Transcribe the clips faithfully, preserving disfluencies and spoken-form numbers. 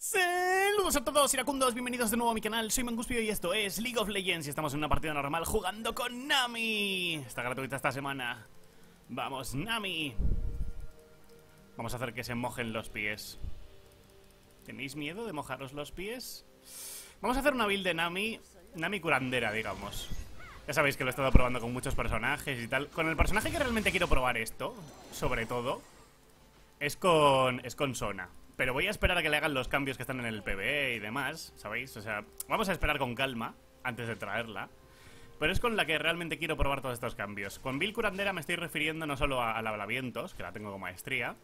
Saludos a todos iracundos, bienvenidos de nuevo a mi canal, soy Manguspio y esto es League of Legends y estamos en una partida normal jugando con Nami. Está gratuita esta semana. Vamos, Nami. Vamos a hacer que se mojen los pies. ¿Tenéis miedo de mojaros los pies? Vamos a hacer una build de Nami, Nami curandera, digamos. Ya sabéis que lo he estado probando con muchos personajes y tal. Con el personaje que realmente quiero probar esto, sobre todo, es con, es con Sona. Pero voy a esperar a que le hagan los cambios que están en el P B E y demás, ¿sabéis? O sea, vamos a esperar con calma antes de traerla. Pero es con la que realmente quiero probar todos estos cambios. Con Bill Curandera me estoy refiriendo no solo a, a la Hablavientos, que la tengo como maestría,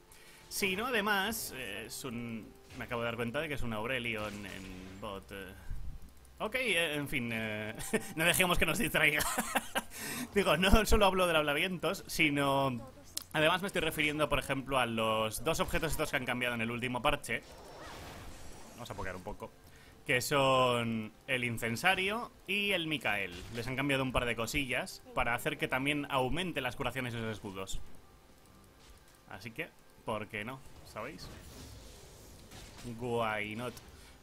sino además, eh, es un... me acabo de dar cuenta de que es un Aurelion en bot. Eh. Ok, eh, en fin, eh, no dejemos que nos distraiga. Digo, no solo hablo del Hablavientos, sino... además me estoy refiriendo, por ejemplo, a los dos objetos estos que han cambiado en el último parche. Vamos a pokear un poco. Que son el Incensario y el Mikael. Les han cambiado un par de cosillas para hacer que también aumente las curaciones y los escudos. Así que, ¿por qué no? ¿Sabéis? Why not?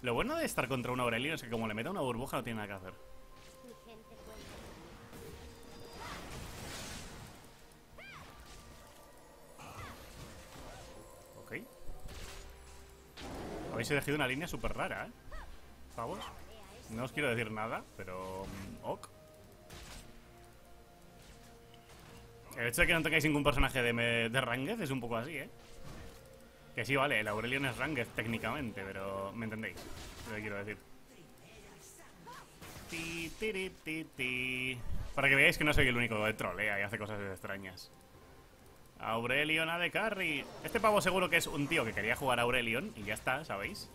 Lo bueno de estar contra un Aurelion es que como le meta una burbuja no tiene nada que hacer. Habéis elegido una línea súper rara, ¿eh? Pavos. No os quiero decir nada, pero... ok. El hecho de que no tengáis ningún personaje de, me... de Ranked es un poco así, ¿eh? Que sí, vale, el Aurelion es Ranked técnicamente, pero... ¿me entendéis? Lo que quiero decir. Ti, ti, ti, ti. Para que veáis que no soy el único de trolea y hace cosas extrañas. Aurelion A D Carry. Este pavo seguro que es un tío que quería jugar a Aurelion y ya está, ¿sabéis?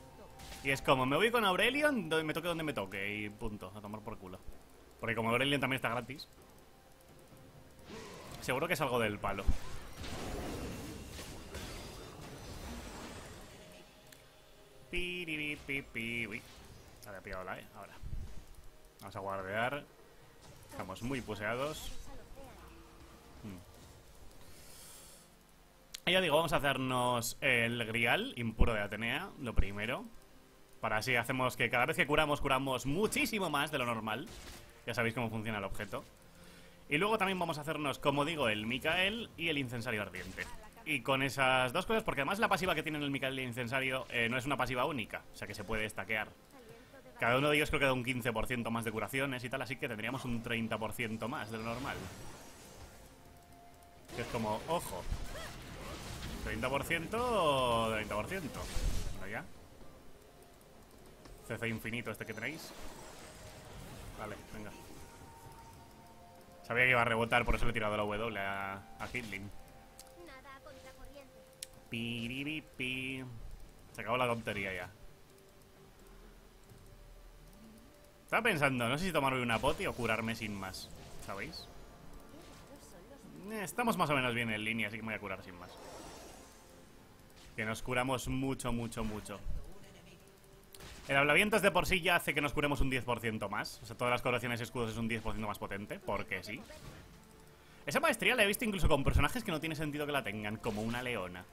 Y es como, me voy con Aurelion, me toque donde me toque y punto, a tomar por culo. Porque como Aurelion también está gratis, seguro que es algo del palo. Uy, había pillado la E, ahora. Vamos a guardear. Estamos muy puseados. hmm. Ya digo, vamos a hacernos el Grial impuro de Atenea, lo primero. Para así hacemos que cada vez que curamos, curamos muchísimo más de lo normal. Ya sabéis cómo funciona el objeto. Y luego también vamos a hacernos, como digo, el Mikael y el Incensario Ardiente. Y con esas dos cosas, porque además la pasiva que tienen el Mikael y el Incensario eh, no es una pasiva única, o sea que se puede stackear. Cada uno de ellos creo que da un quince por ciento más de curaciones y tal, así que tendríamos un treinta por ciento más de lo normal. Que es como, ojo... treinta por ciento o treinta por ciento. Bueno, ya. C C infinito este que tenéis. Vale, venga. Sabía que iba a rebotar, por eso le he tirado la W a, a Hidling. Piriripi. Se acabó la tontería ya. Estaba pensando, no sé si tomarme una poti o curarme sin más, ¿sabéis? Estamos más o menos bien en línea, así que me voy a curar sin más. Que nos curamos mucho, mucho, mucho. El Hablavientos de por sí ya hace que nos curemos un diez por ciento más. O sea, todas las curaciones y escudos es un diez por ciento más potente. Porque sí. Esa maestría la he visto incluso con personajes que no tiene sentido que la tengan. Como una leona.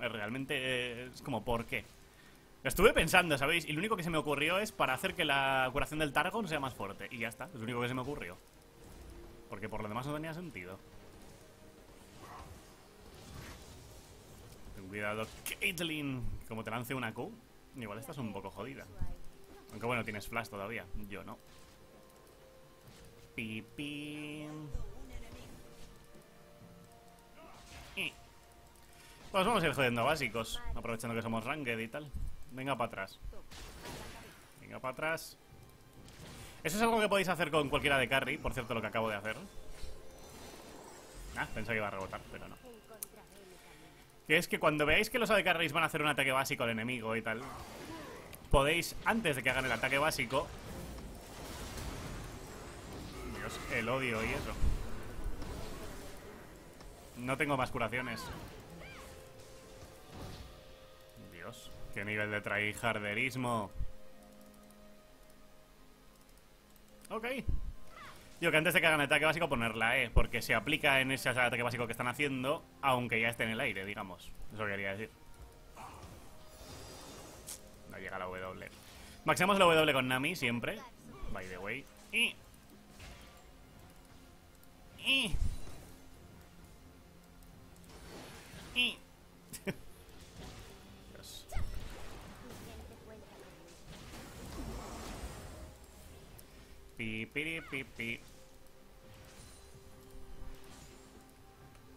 Realmente es como, ¿por qué? Lo estuve pensando, ¿sabéis? Y lo único que se me ocurrió es para hacer que la curación del Targon sea más fuerte. Y ya está, es lo único que se me ocurrió. Porque por lo demás no tenía sentido. Cuidado, Caitlyn. Como te lance una Q, igual estás un poco jodida. Aunque bueno, tienes flash todavía. Yo no. Pipi. Eh. Pues vamos a ir jodiendo a básicos. Aprovechando que somos ranked y tal. Venga para atrás. Venga para atrás. Eso es algo que podéis hacer con cualquiera de carry. Por cierto, lo que acabo de hacer. Ah, pensé que iba a rebotar, pero no. Que es que cuando veáis que los A D Carries van a hacer un ataque básico al enemigo y tal, podéis, antes de que hagan el ataque básico... Dios, el odio y eso. No tengo más curaciones. Dios, qué nivel de tryharderismo. Ok. Yo que antes de que hagan el ataque básico poner la E, porque se aplica en ese ataque básico que están haciendo, aunque ya esté en el aire, digamos. Eso quería decir. hasta llegar a la W. Maxemos la W con Nami siempre, by the way. Y... Y... Y... Dios. Pi, pi, pi, pi.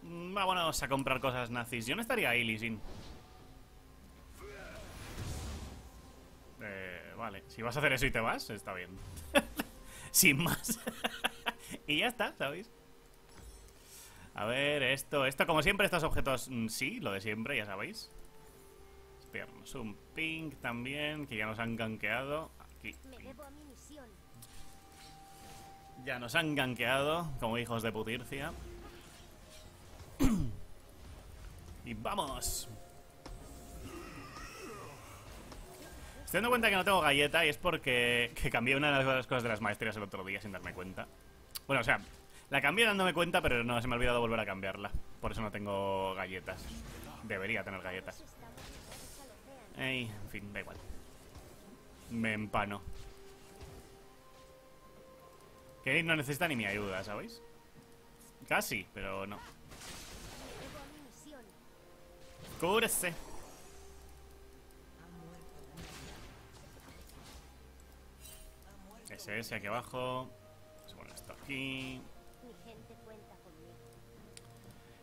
Vámonos a comprar cosas nazis. Yo no estaría ahí, Lee Sin. Eh, vale, si vas a hacer eso y te vas, está bien. Sin más. Y ya está, ¿sabéis? A ver, esto, esto, como siempre, estos objetos, mmm, sí, lo de siempre, ya sabéis. Esperamos un ping también, que ya nos han gankeado. Aquí. Ya nos han gankeado, como hijos de putircia. Y vamos. Estoy dando cuenta que no tengo galleta y es porque que cambié una de las cosas de las maestrías el otro día sin darme cuenta. Bueno, o sea, la cambié dándome cuenta, pero no, se me ha olvidado volver a cambiarla. Por eso no tengo galletas. Debería tener galletas. Ey, en fin, da igual. Me empano. Que no necesita ni mi ayuda, ¿sabéis? Casi, pero no. Cúbrese. S S aquí abajo. Se pone esto aquí.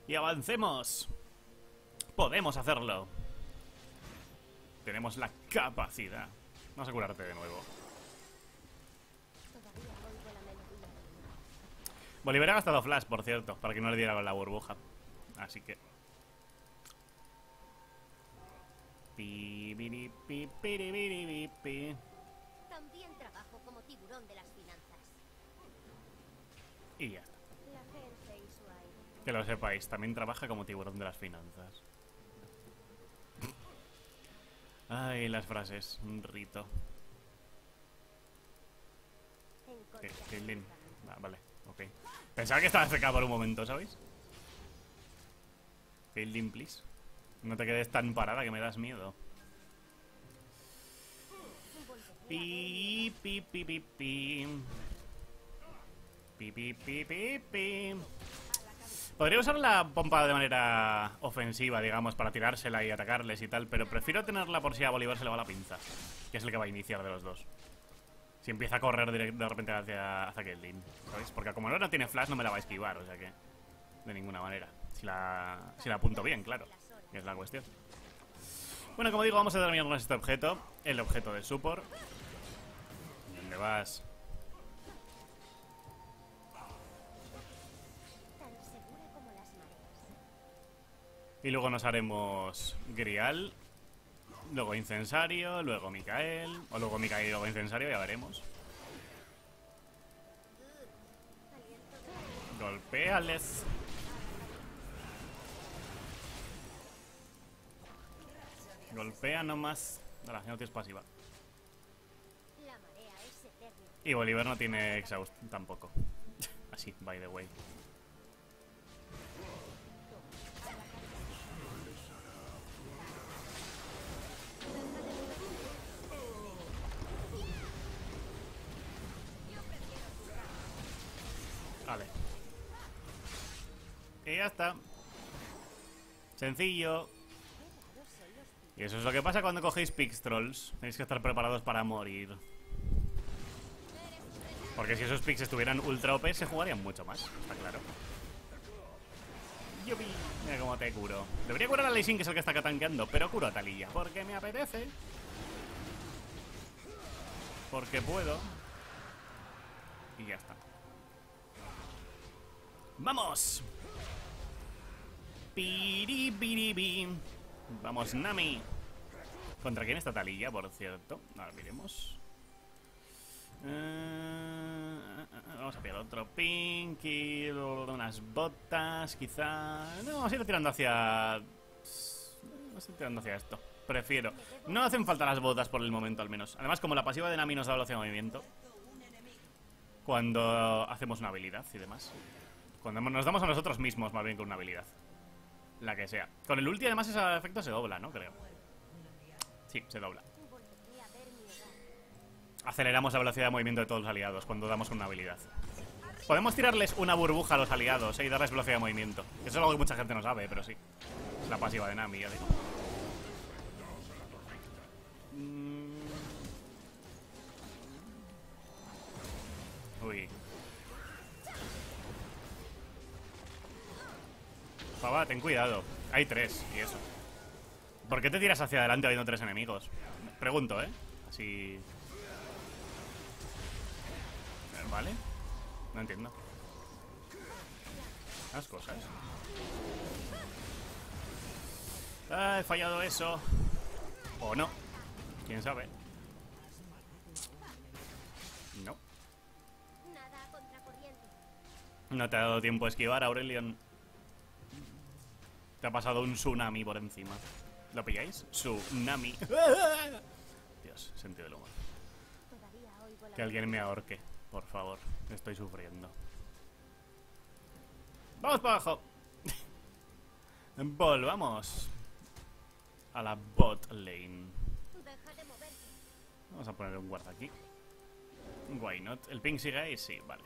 Y avancemos. Podemos hacerlo. Tenemos la capacidad. Vamos a curarte de nuevo. Bolívar ha gastado flash, por cierto, para que no le diera con la burbuja. Así que... También trabajo como tiburón de las finanzas. Y ya está. La gente y su aire. Que lo sepáis, también trabaja como tiburón de las finanzas. Ay, las frases, un rito. Eh, Caitlyn. Ah, vale, ok. Pensaba que estaba cerca por un momento, ¿sabéis? Caitlyn, please. No te quedes tan parada que me das miedo. Pi, pi, pi, pi, pi. Pi, pi, pi, pi, pi. Podría usar la pompa de manera ofensiva, digamos, para tirársela y atacarles y tal, pero prefiero tenerla por si a Bolívar se le va la pinza, que es el que va a iniciar de los dos. Si empieza a correr directo, de repente hacia, hacia Caitlyn, ¿sabéis? Porque como no tiene flash no me la va a esquivar, o sea que... De ninguna manera. Si la, si la apunto bien, claro. Que es la cuestión. Bueno, como digo, vamos a terminar con este objeto. El objeto de support. ¿Dónde vas? Y luego nos haremos Grial. Luego Incensario. Luego Mikael. O luego Mikael y luego Incensario, ya veremos. Golpéales. Golpea nomás. Ahora, ya no tienes pasiva. Y Bolívar no tiene exhaust tampoco. Así, by the way. Vale. Y ya está. Sencillo. Y eso es lo que pasa cuando cogéis Pix Trolls. Tenéis que estar preparados para morir. Porque si esos Pix estuvieran ultra O P, se jugarían mucho más. Está claro. Yupi. Mira cómo te curo. Debería curar a Lee Sin, que es el que está tanqueando, pero curo a Taliyah. Porque me apetece. Porque puedo. Y ya está. ¡Vamos! Piripiripi. Vamos, Nami. ¿Contra quién está Taliyah, por cierto? Ahora miremos. Eh, vamos a pillar otro pinky. Unas botas, quizá. No, vamos a ir tirando hacia... Vamos a ir tirando hacia esto. Prefiero. No hacen falta las botas por el momento, al menos. Además, como la pasiva de Nami nos da velocidad de movimiento. Cuando hacemos una habilidad y demás. Cuando nos damos a nosotros mismos, más bien que una habilidad. La que sea. Con el ulti además ese efecto se dobla, ¿no? Creo. Sí, se dobla. aceleramos la velocidad de movimiento de todos los aliados cuando damos con una habilidad. Podemos tirarles una burbuja a los aliados, ¿eh? Y darles velocidad de movimiento. Eso es algo que mucha gente no sabe, pero sí. Es la pasiva de Nami, ya digo. Uy. Pava, ten cuidado. Hay tres, y eso. ¿Por qué te tiras hacia adelante habiendo tres enemigos? Pregunto, ¿eh? Así... Vale. No entiendo. Las cosas. Ah, he fallado eso. O no. Quién sabe. No. No te ha dado tiempo a esquivar, Aurelion. Te ha pasado un tsunami por encima. ¿Lo pilláis? Tsunami. Dios, sentido del humor. Que alguien me ahorque, por favor. Estoy sufriendo. ¡Vamos para abajo! Volvamos a la bot lane. Vamos a poner un guarda aquí. Why not? ¿El ping sigue ahí? Sí, vale.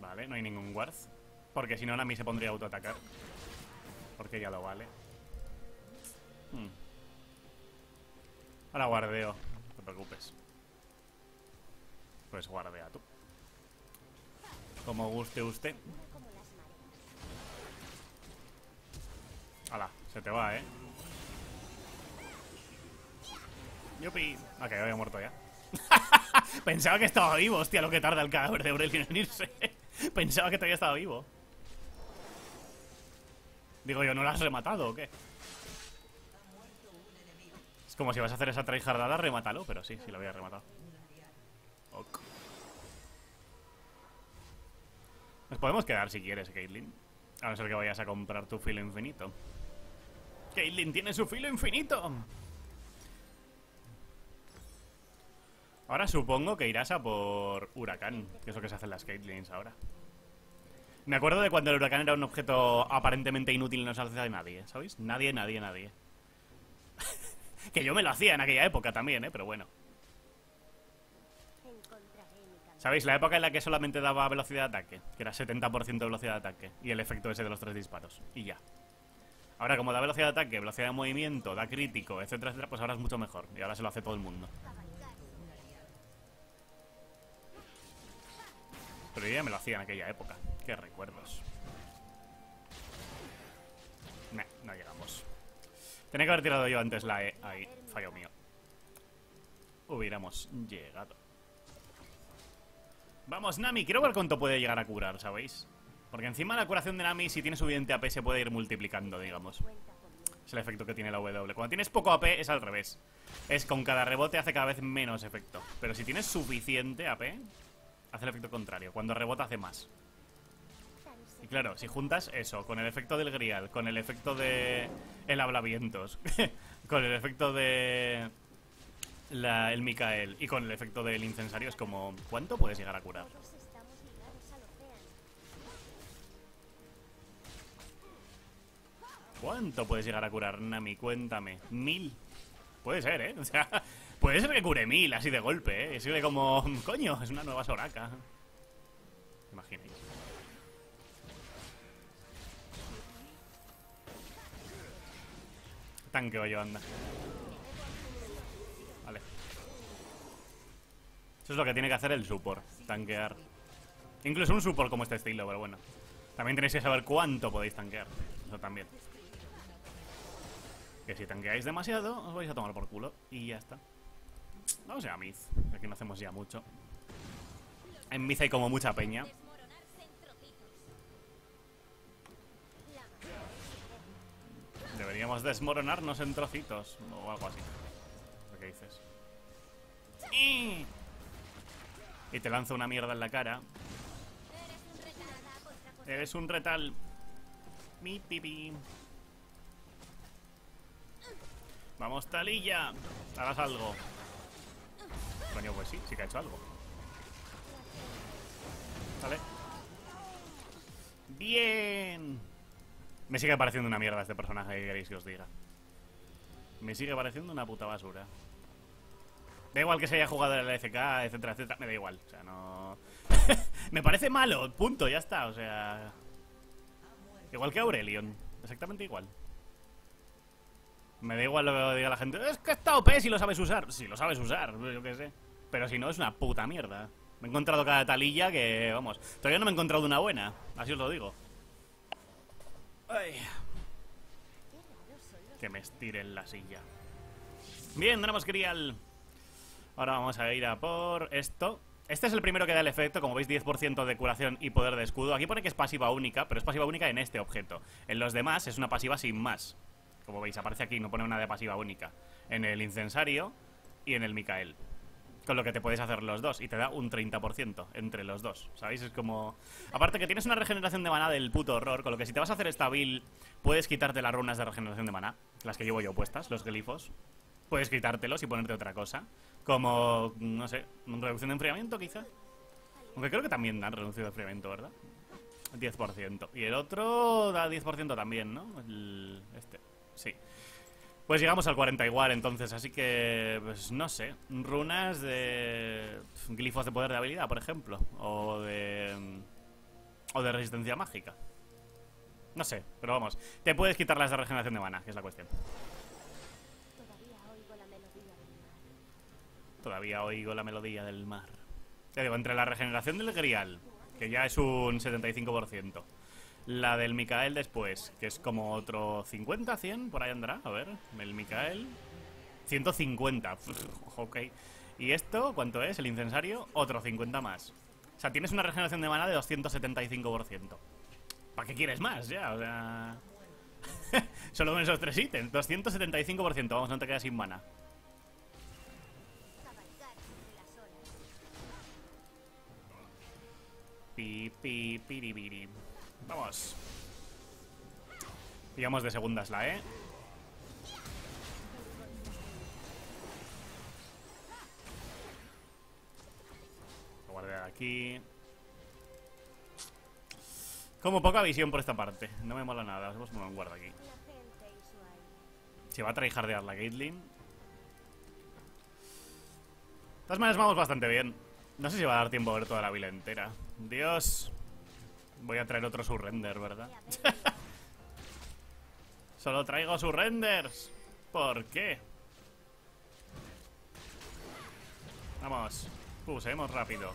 Vale, no hay ningún guard, porque si no Nami se pondría a autoatacar, porque ya lo vale. hmm. Ahora guardeo, no te preocupes. Pues guardea tú, como guste usted. Hala, se te va, eh. Yupi. Ok, había muerto ya. Pensaba que estaba vivo, hostia, lo que tarda el cadáver de Aurelion en irse. Pensaba que todavía estaba vivo. Digo yo, ¿no lo has rematado o qué? Es como si vas a hacer esa traijardada, remátalo, pero sí, sí lo había rematado. Ok. Nos podemos quedar si quieres, Caitlyn. A no ser que vayas a comprar tu filo infinito. Caitlyn tiene su filo infinito. Ahora supongo que irás a por Huracán, que es lo que se hacen las Caitlyns ahora. Me acuerdo de cuando el Huracán era un objeto aparentemente inútil y no se hacía de nadie, ¿sabéis? Nadie, nadie, nadie. Que yo me lo hacía en aquella época también, ¿eh? Pero bueno. ¿Sabéis? La época en la que solamente daba velocidad de ataque, que era setenta por ciento de velocidad de ataque, y el efecto ese de los tres disparos, y ya. Ahora, como da velocidad de ataque, velocidad de movimiento, da crítico, etcétera, etcétera, pues ahora es mucho mejor, y ahora se lo hace todo el mundo. Pero yo ya me lo hacía en aquella época. Qué recuerdos. Nah, no llegamos. Tenía que haber tirado yo antes la E. Ahí, fallo mío. Hubiéramos llegado. Vamos, Nami. Quiero ver cuánto puede llegar a curar, ¿sabéis? Porque encima la curación de Nami, si tiene suficiente A P, se puede ir multiplicando, digamos. Es el efecto que tiene la W. Cuando tienes poco A P, es al revés. Es con cada rebote hace cada vez menos efecto. Pero si tienes suficiente A P... hace el efecto contrario, cuando rebota hace más. Y claro, si juntas eso con el efecto del Grial, con el efecto de el Hablavientos, con el efecto de la, el Mikael y con el efecto del Incensario, es como, ¿cuánto puedes llegar a curar? ¿Cuánto puedes llegar a curar, Nami? Cuéntame. ¿Mil? Puede ser, ¿eh? O sea... puede ser que cure mil así de golpe, ¿eh? Es como... coño, es una nueva Soraka. Imaginéis. Tanqueo yo, anda. Vale. Eso es lo que tiene que hacer el support. Tanquear. Incluso un support como este estilo, pero bueno. También tenéis que saber cuánto podéis tanquear. Eso también. Que si tanqueáis demasiado, os vais a tomar por culo. Y ya está. Vamos a Mid, aquí no hacemos ya mucho. En Mid hay como mucha peña. Deberíamos desmoronarnos en trocitos o algo así. ¿Lo que dices? ¡Y! Y te lanzo una mierda en la cara. Eres un retal. Mi pipi. Vamos, Taliyah. Harás algo. extraño, pues sí, sí que ha hecho algo. Vale. Bien. Me sigue pareciendo una mierda este personaje, que queréis que os diga. Me sigue pareciendo una puta basura. Da igual que se haya jugado en la L C K, etcétera, etcétera. Me da igual, o sea, no... Me parece malo, punto, ya está, o sea... Igual que Aurelion, exactamente igual. Me da igual lo que diga la gente. Es que está O P si lo sabes usar. Si lo sabes usar, yo qué sé. Pero si no, es una puta mierda. Me he encontrado cada Taliyah que, vamos... Todavía no me he encontrado una buena, así os lo digo. Ay. Que me estiren la silla. Bien, tenemos Grial. Ahora vamos a ir a por esto. Este es el primero que da el efecto, como veis, diez por ciento de curación y poder de escudo. Aquí pone que es pasiva única, pero es pasiva única en este objeto. En los demás es una pasiva sin más. Como veis, aparece aquí, no pone una de pasiva única. En el Incensario y en el Mikael. Con lo que te puedes hacer los dos, y te da un treinta por ciento entre los dos, ¿sabéis? Es como... Aparte que tienes una regeneración de maná del puto horror, con lo que si te vas a hacer esta build, puedes quitarte las runas de regeneración de maná, las que llevo yo puestas, los glifos. Puedes quitártelos y ponerte otra cosa. Como, no sé, reducción de enfriamiento quizá. Aunque creo que también dan reducción de enfriamiento, ¿verdad? diez por ciento. Y el otro da diez por ciento también, ¿no? El... Este, sí. Pues llegamos al cuarenta igual, entonces, así que, pues no sé, runas de glifos de poder de habilidad, por ejemplo, o de o de resistencia mágica. No sé, pero vamos, te puedes quitar las de regeneración de mana, que es la cuestión. Todavía oigo la melodía del mar. Ya digo, entre la regeneración del Grial, que ya es un setenta y cinco por ciento, la del Mikael después, que es como otro cincuenta, cien, por ahí andará. A ver, el Mikael ciento cincuenta, pff, ok. ¿Y esto cuánto es? El Incensario, otro cincuenta más. O sea, tienes una regeneración de maná de doscientos setenta y cinco por ciento. ¿Para qué quieres más? Ya, o sea... Solo con esos tres ítems, doscientos setenta y cinco por ciento. Vamos, no te quedas sin maná. Pi, pi, piribiri. Vamos. Pillamos de segundas la E. Lo guardar aquí. Como poca visión por esta parte. No me mola nada. Vamos a guardar aquí. Se va a tryhardear la Caitlyn. De todas maneras vamos bastante bien. No sé si va a dar tiempo a ver toda la vila entera. Dios. Voy a traer otro surrender, ¿verdad? Solo traigo surrenders. ¿Por qué? Vamos. Pusemos rápido.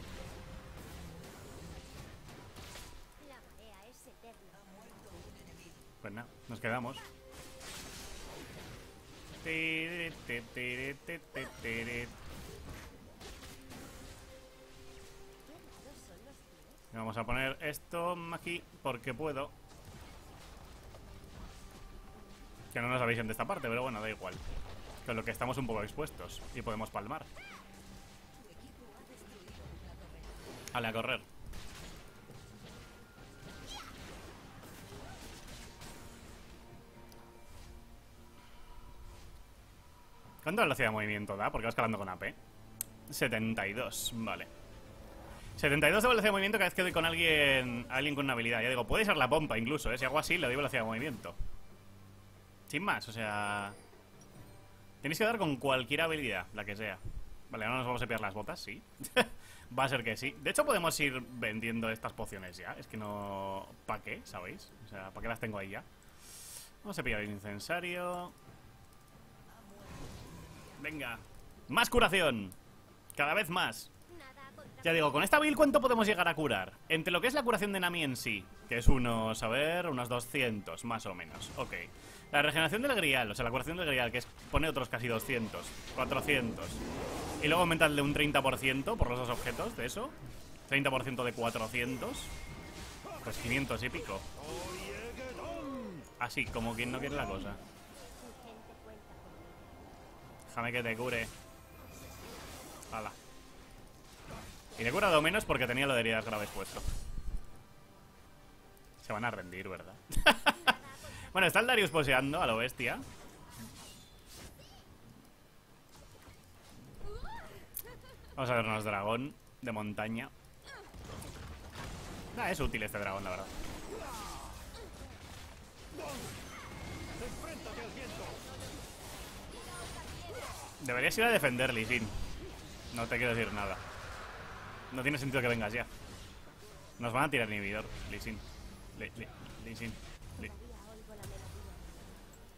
Pues nada, nos quedamos. Vamos a poner esto aquí porque puedo. Que no nos avisen de esta parte, pero bueno, da igual. Con lo que estamos un poco expuestos y podemos palmar. Vale, a correr. ¿Cuánta velocidad de movimiento da? Porque va escalando con A P. setenta y dos, vale. setenta y dos de velocidad de movimiento cada vez que doy con alguien alguien con una habilidad. Ya digo, puede ser la pompa incluso, ¿eh? Si hago así, le doy velocidad de movimiento. Sin más, o sea... Tenéis que dar con cualquier habilidad, la que sea. Vale, ahora nos vamos a pillar las botas, sí. Va a ser que sí. De hecho, podemos ir vendiendo estas pociones ya. Es que no... ¿Para qué? ¿Sabéis? O sea, ¿para qué las tengo ahí ya? Vamos a pillar el incensario. Venga. Más curación. Cada vez más. Ya digo, con esta build, ¿cuánto podemos llegar a curar? Entre lo que es la curación de Nami en sí, que es unos, a ver, unos doscientos, más o menos, ok. La regeneración del Grial, o sea, la curación del Grial, que es, pone otros casi doscientos, cuatrocientos. Y luego aumentarle un treinta por ciento por los dos objetos de eso. treinta por ciento de cuatrocientos. Pues quinientos y pico. Así, como quien no quiere la cosa. Déjame que te cure. Hala. Y le he curado menos porque tenía lo de heridas graves puesto. Se van a rendir, ¿verdad? Bueno, está el Darius poseando a lo bestia. Vamos a vernos dragón de montaña. Ah, es útil este dragón, la verdad. Deberías ir a defender, Lee Sin. No te quiero decir nada. No tiene sentido que vengas ya. Nos van a tirar inhibidor, Lee Sin. Lee, Lee, Lee Sin. Lee.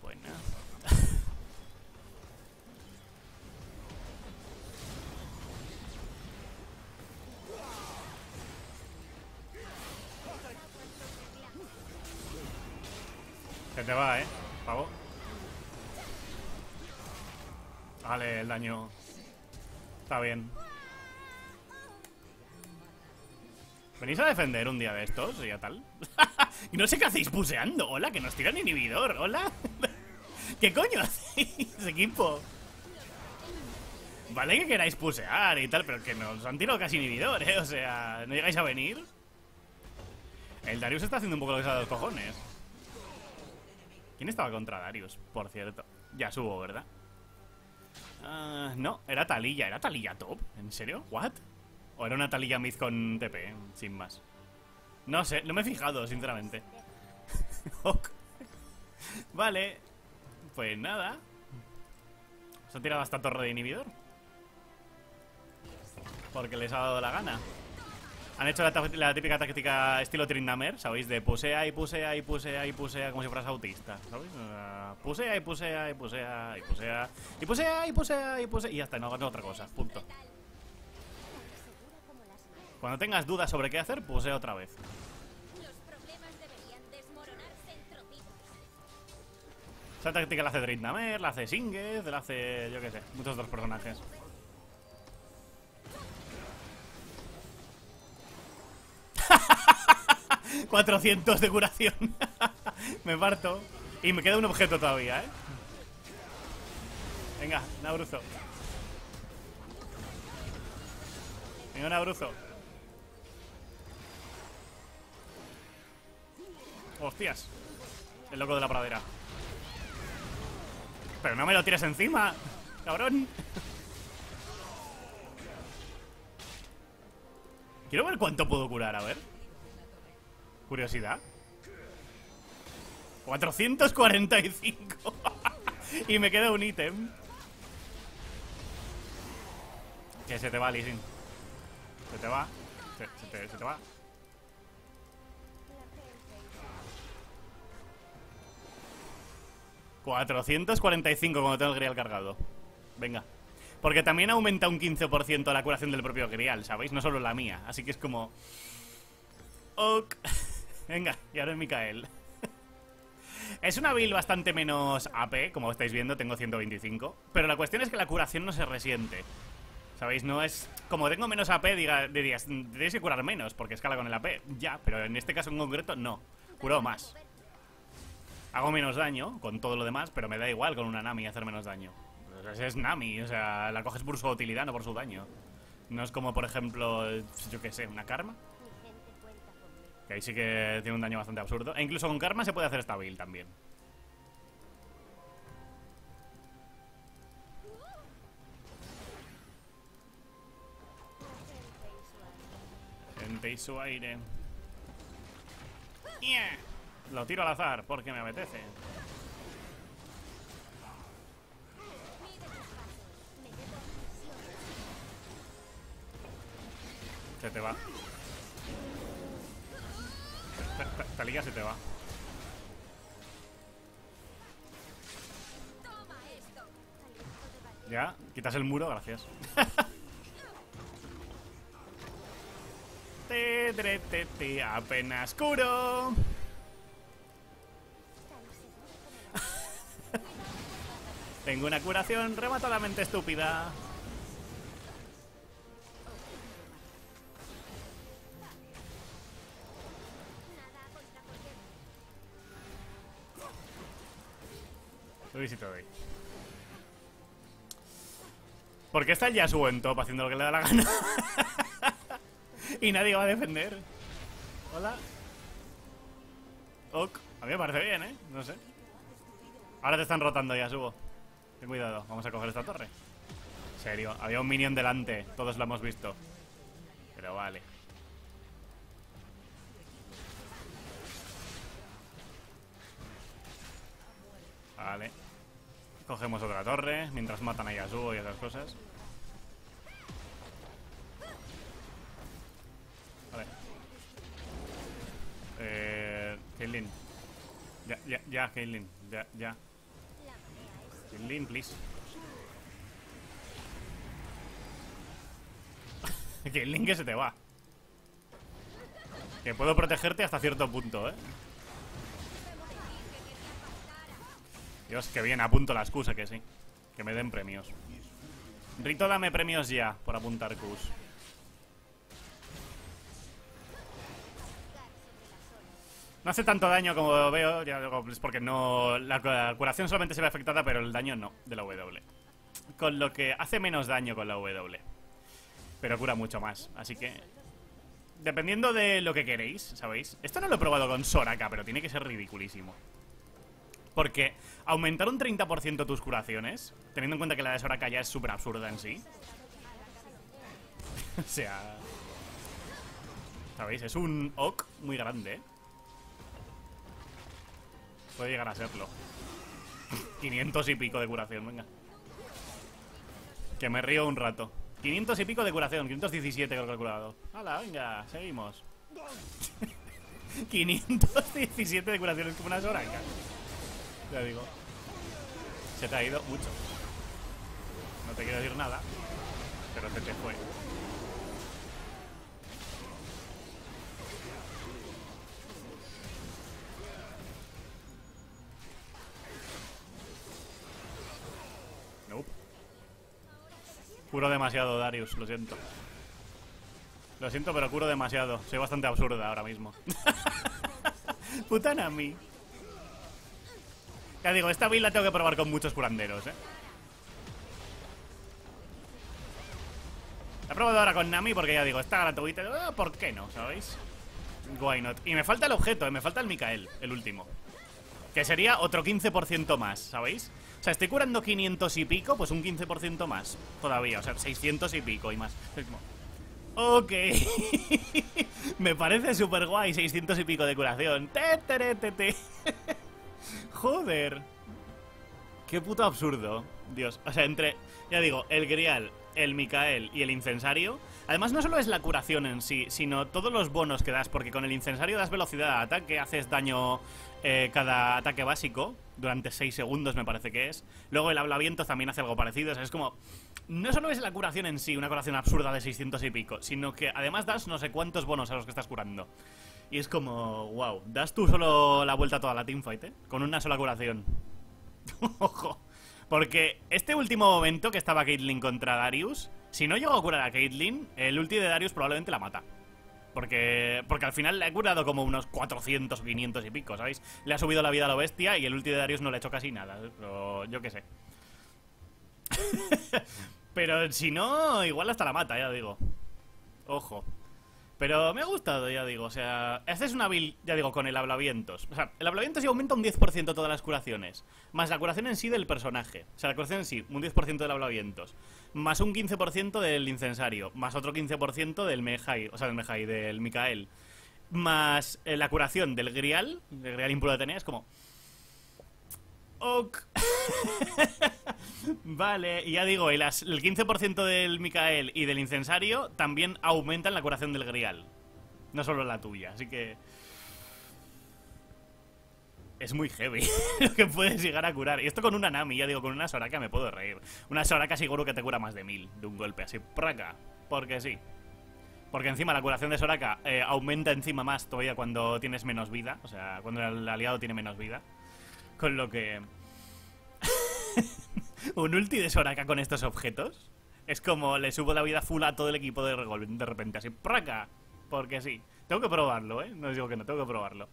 Pues nada. Se te va, eh, pavo. Vale, el daño. Está bien. ¿Venís a defender un día de estos y ya tal? Y no sé qué hacéis buseando. Hola, que nos tiran inhibidor. Hola. ¿Qué coño hacéis, equipo? Vale que queráis pusear y tal, pero que nos han tirado casi inhibidor, ¿eh? O sea, ¿no llegáis a venir? El Darius está haciendo un poco lo que se ha dado los cojones. ¿Quién estaba contra Darius, por cierto? Yasuo, ¿verdad? Uh, no, era Taliyah. ¿Era Taliyah top? ¿En serio? ¿What? O era una Taliyah mid con T P, ¿eh? Sin más. No sé, no me he fijado, sinceramente. Vale. Pues nada. Se han tirado hasta torre de inhibidor. Porque les ha dado la gana. Han hecho la, la típica táctica estilo Tryndamere, ¿sabéis? De pusea y pusea y pusea y pusea, como si fueras autista, ¿sabéis? Uh, pusea y pusea y pusea y pusea y pusea y pusea y pusea. Y ya está, no hagas otra cosa, punto. Cuando tengas dudas sobre qué hacer, pusea otra vez. Esa táctica la hace Tryndamere, la hace Singed, la hace, yo qué sé, muchos otros personajes. cuatrocientos de curación. Me parto. Y me queda un objeto todavía, ¿eh? Venga, Nabruzo. Venga, Nabruzo. Hostias. El loco de la pradera. Pero no me lo tires encima, cabrón. Quiero ver cuánto puedo curar, a ver. Curiosidad. cuatrocientos cuarenta y cinco. Y me queda un ítem. Que se te va, Lee Sin. Se te va. Se, se, te, se te va. cuatrocientos cuarenta y cinco cuando tengo el Grial cargado. Venga. Porque también aumenta un quince por ciento la curación del propio Grial, ¿sabéis? No solo la mía. Así que es como... Ok. Venga, y ahora es Mikael. Es una build bastante menos A P, como estáis viendo, tengo ciento veinticinco. Pero la cuestión es que la curación no se resiente. ¿Sabéis? No es... Como tengo menos A P, diga, dirías, tenéis que curar menos, porque escala con el A P. Ya, pero en este caso en concreto, no. Curo más. Hago menos daño con todo lo demás, pero me da igual con una Nami hacer menos daño. Pues es Nami, o sea, la coges por su utilidad, no por su daño. No es como, por ejemplo, yo qué sé, una Karma. Que ahí sí que tiene un daño bastante absurdo. E incluso con Karma se puede hacer esta build también. Gente y su aire. Yeah. Lo tiro al azar porque me apetece. Se te va. Taliyah se te va. Ya, quitas el muro, gracias. Te, te, te, te, apenas curo. Tengo una curación rematadamente estúpida. Hoy. Porque está el Yasuo en top haciendo lo que le da la gana. Y nadie va a defender. Hola. Ok, a mí me parece bien, ¿eh? No sé. Ahora te están rotando, Yasuo. Ten cuidado, vamos a coger esta torre. En serio, había un minion delante. Todos lo hemos visto. Pero vale. Vale. Cogemos otra torre mientras matan a Yasuo y esas cosas. Vale. Eh... Caitlyn. Ya, ya, ya, Caitlyn. Ya, ya. Caitlyn, please. Caitlyn, que se te va. Que puedo protegerte hasta cierto punto, eh. Dios, que bien, apunto la excusa que sí. Que me den premios. Rito, dame premios ya por apuntar Qs. No hace tanto daño como veo, ya digo, es porque no. La curación solamente se ve afectada, pero el daño no, de la W. Con lo que hace menos daño con la W. Pero cura mucho más, así que. Dependiendo de lo que queréis, ¿sabéis? Esto no lo he probado con Soraka, pero tiene que ser ridiculísimo. Porque aumentar un treinta por ciento tus curaciones, teniendo en cuenta que la de Soraka ya es súper absurda en sí. O sea... ¿Sabéis? Es un ok muy grande, ¿eh? Puede llegar a serlo. quinientos y pico de curación, venga. Que me río un rato. quinientos y pico de curación, quinientos diecisiete creo que he calculado. ¡Hala, venga! Seguimos. quinientos diecisiete de curación, es como una Soraka. Ya digo. Se te ha ido mucho. No te quiero decir nada, pero se te fue. Nope. Curo demasiado, Darius, lo siento. Lo siento, pero curo demasiado. Soy bastante absurda ahora mismo. Puta Nami. Ya digo, esta build la tengo que probar con muchos curanderos, eh. La he probado ahora con Nami porque ya digo, está gratuita. Ah, ¿por qué no? ¿Sabéis? Why not? Y me falta el objeto, eh, me falta el Mikael, el último. Que sería otro quince por ciento más, ¿sabéis? O sea, estoy curando quinientos y pico, pues un quince por ciento más todavía. O sea, seiscientos y pico y más. Ok. Me parece súper guay, seiscientos y pico de curación. Te, te, te, te. Joder. Qué puto absurdo. Dios, o sea, entre, ya digo, el Grial, el Mikael y el Incensario. Además no solo es la curación en sí, sino todos los bonos que das. Porque con el Incensario das velocidad de ataque, haces daño eh, cada ataque básico durante seis segundos, me parece que es. Luego el Hablavientos también hace algo parecido. O sea, es como, no solo es la curación en sí, una curación absurda de seiscientos y pico, sino que además das no sé cuántos bonos a los que estás curando. Y es como, wow, das tú solo la vuelta a toda la teamfight, ¿eh? Con una sola curación. Ojo. Porque este último momento que estaba Caitlyn contra Darius, si no llego a curar a Caitlyn, el ulti de Darius probablemente la mata. Porque porque al final le he curado como unos cuatrocientos, quinientos y pico, ¿sabéis? Le ha subido la vida a la bestia y el ulti de Darius no le ha hecho casi nada. Pero yo qué sé. Pero si no, igual hasta la mata, ya digo. Ojo. Pero me ha gustado, ya digo, o sea, esta es una build, ya digo, con el Hablavientos. O sea, el Hablavientos ya aumenta un diez por ciento todas las curaciones, más la curación en sí del personaje. O sea, la curación en sí, un diez por ciento del Hablavientos, más un quince por ciento del Incensario, más otro quince por ciento del Mejai, o sea, del Mejai, del Mikael, más eh, la curación del Grial, del Grial impuro de Tenea, es como... Ok. Vale, y ya digo, y las, el quince por ciento del Mikael y del Incensario también aumentan la curación del Grial. No solo la tuya, así que... Es muy heavy lo que puedes llegar a curar. Y esto con una Nami, ya digo, con una Soraka me puedo reír. Una Soraka seguro que te cura más de mil de un golpe así, praca, porque sí. Porque encima la curación de Soraka eh, aumenta encima más todavía cuando tienes menos vida. O sea, cuando el aliado tiene menos vida. Con lo que... Un ulti de Soraka con estos objetos es como le subo la vida full a todo el equipo de, de repente, así, ¡praca! Porque sí, tengo que probarlo, ¿eh? No os digo que no, tengo que probarlo.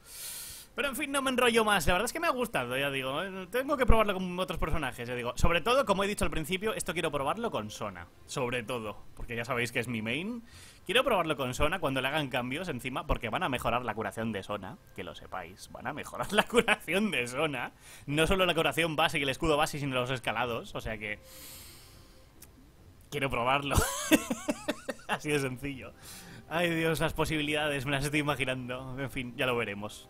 Pero en fin, no me enrollo más, la verdad es que me ha gustado, ya digo, tengo que probarlo con otros personajes, ya digo. Sobre todo, como he dicho al principio, esto quiero probarlo con Sona, sobre todo, porque ya sabéis que es mi main. Quiero probarlo con Sona cuando le hagan cambios encima, porque van a mejorar la curación de Sona, que lo sepáis, van a mejorar la curación de Sona. No solo la curación base y el escudo base, sino los escalados, o sea que... quiero probarlo. Así de sencillo. Ay Dios, las posibilidades, me las estoy imaginando. En fin, ya lo veremos.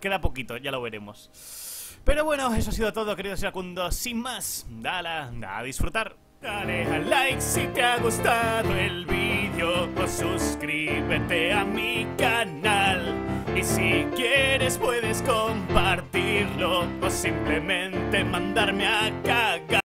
Queda poquito, ya lo veremos. Pero bueno, eso ha sido todo, queridos iracundos. Sin más, dale a disfrutar. Dale al like si te ha gustado el vídeo, o suscríbete a mi canal. Y si quieres puedes compartirlo, o simplemente mandarme a cagar.